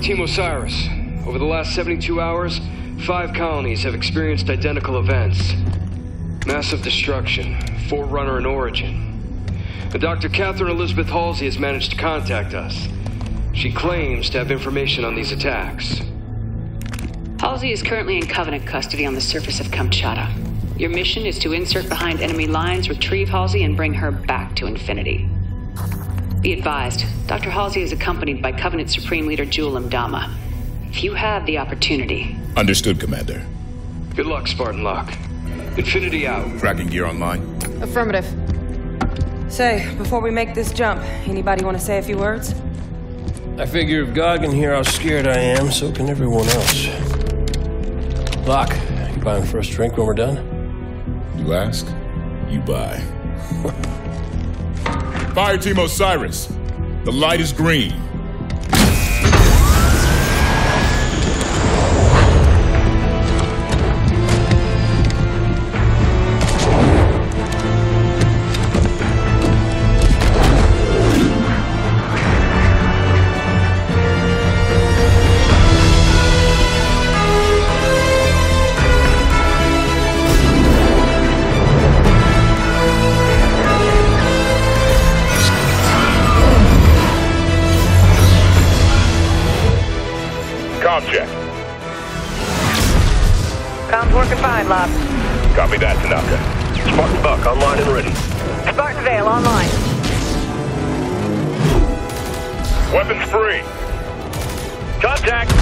Team Osiris. Over the last 72 hours, 5 colonies have experienced identical events. Massive destruction, forerunner in origin. And Dr. Catherine Elizabeth Halsey has managed to contact us. She claims to have information on these attacks. Halsey is currently in Covenant custody on the surface of Kamchatka. Your mission is to insert behind enemy lines, retrieve Halsey, and bring her back to Infinity. Be advised, Dr. Halsey is accompanied by Covenant Supreme Leader Jul Mdama. If you have the opportunity... Understood, Commander. Good luck, Spartan Locke. Infinity out. Tracking gear online? Affirmative. Say, before we make this jump, anybody want to say a few words? I figure if God can hear how scared I am, so can everyone else. Locke, you buying the first drink when we're done? You ask, you buy. Fire Team Osiris, the light is green. Comms working fine, Lob. Copy that, Tanaka. Spartan Buck online and ready. Spartan Vale online. Weapons free. Contact!